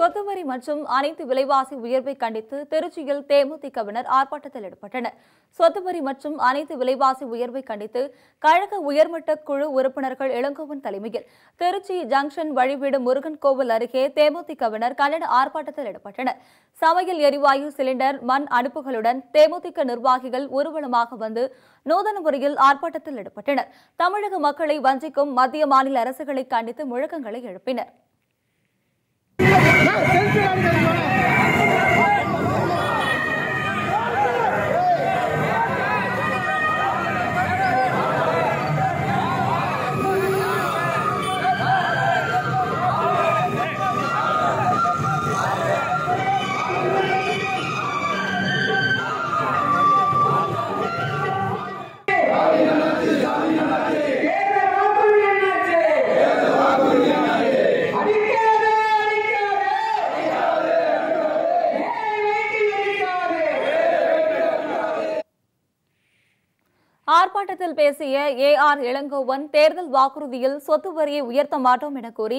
சொத்து வரி மற்றும் அனைத்து விலைவாசி உயர்வை கண்டித்து திருச்சியில் தேமுதிகவினர் ஆர்ப்பாட்டத்தில் ஈடுபட்டனர். சொத்து வரி மற்றும் அனைத்து விலைவாசி உயர்வை கண்டித்து கழக உயர்மட்ட குழு உறுப்பினர்கள் இளங்கோவன் தலைமையில் திருச்சி ஜங்ஷன் வழிவீடு முருகன் கோவில் அருகே தேமுதிகவினர் கண்டன ஆர்ப்பாட்டத்தில் ஈடுபட்டனர். சமையல் எரிவாயு சிலிண்டர் மண் அடுப்புகளுடன் தேமுதிக நிர்வாகிகள் ஊர்வலமாக வந்து நூதன முறையில் ஆர்ப்பாட்டத்தில் ஈடுபட்டனர். தமிழக மக்களை வஞ்சிக்கும் மத்திய மாநில அரசுகளை கண்டித்து முழக்கங்களை எழுப்பினர். ஆர்ப்பாட்டத்தில் பேசிய AR இளங்கோவன் தேர்தல் வாக்குறுதியில் சொத்து வரியை உயர்த்த மாட்டோம் என கூறி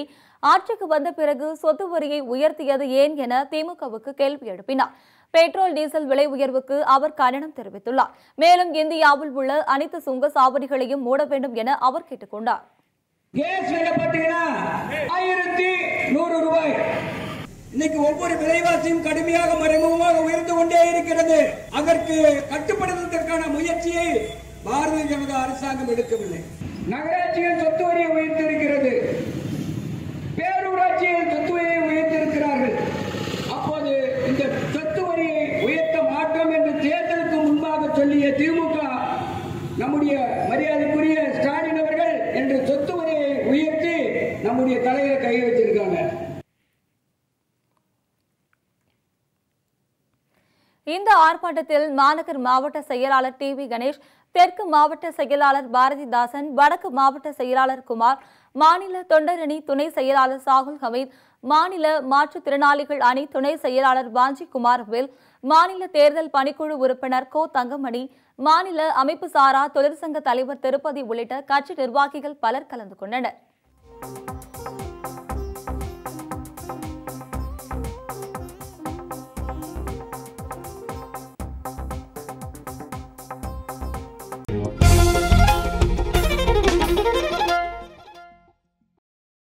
ஆட்சிக்கு வந்த பிறகு சொத்து வரியை உயர்த்தியது ஏன் என திமுகவுக்கு கேள்வி எழுப்பினார். பெட்ரோல் டீசல் விலை உயர்வுக்கு அவர் கண்டனம் தெரிவித்துள்ளார். மேலும் இந்தியாவில் உள்ள அனைத்து சுங்க சாவடிகளையும் மூட வேண்டும் என அவர் கேட்டுக் கொண்டார். இன்னைக்கு ஒவ்வொரு விலைவாசியும் கடுமையாக மறைமுகமாக உயர்ந்து கொண்டே இருக்கிறது. அதற்கு கட்டுப்படுத்துவதற்கான முயற்சியை பாரதிய ஜனதா அரசாங்கம் எடுக்கவில்லை. நகராட்சியில் சொத்து வரியை உயர்த்திருக்கிறது, பேரூராட்சியில் சொத்து வரியை உயர்த்திருக்கிறார்கள். அப்போது இந்த சொத்து வரியை உயர்த்த மாட்டோம் என்று தேர்தலுக்கு முன்பாக சொல்லிய திமுக, நம்முடைய மரியாதைக்குரிய ஸ்டாலின் அவர்கள் என்று சொத்து வரியை உயர்த்தி நம்முடைய தலையில கை வச்சிருக்காங்க. இந்த ஆர்ப்பாட்டத்தில் மாநகர் மாவட்ட செயலாளர் TV கணேஷ், தெற்கு மாவட்ட செயலாளர் பாரதிதாசன், வடக்கு மாவட்ட செயலாளர் குமார், மாநில தொண்டரணி துணை செயலாளர் சாகுல் ஹமீத், மாநில மாற்றுத்திறனாளிகள் அணி துணை செயலாளர் வாஞ்சி குமார்வேல், மாநில தேர்தல் பணிக்குழு உறுப்பினர் கோ தங்கமணி, மாநில அமைப்பு சாரா தொழிற்சங்க தலைவர் திருப்பதி உள்ளிட்ட கட்சி நிர்வாகிகள் பலர் கலந்து கொண்டனர்.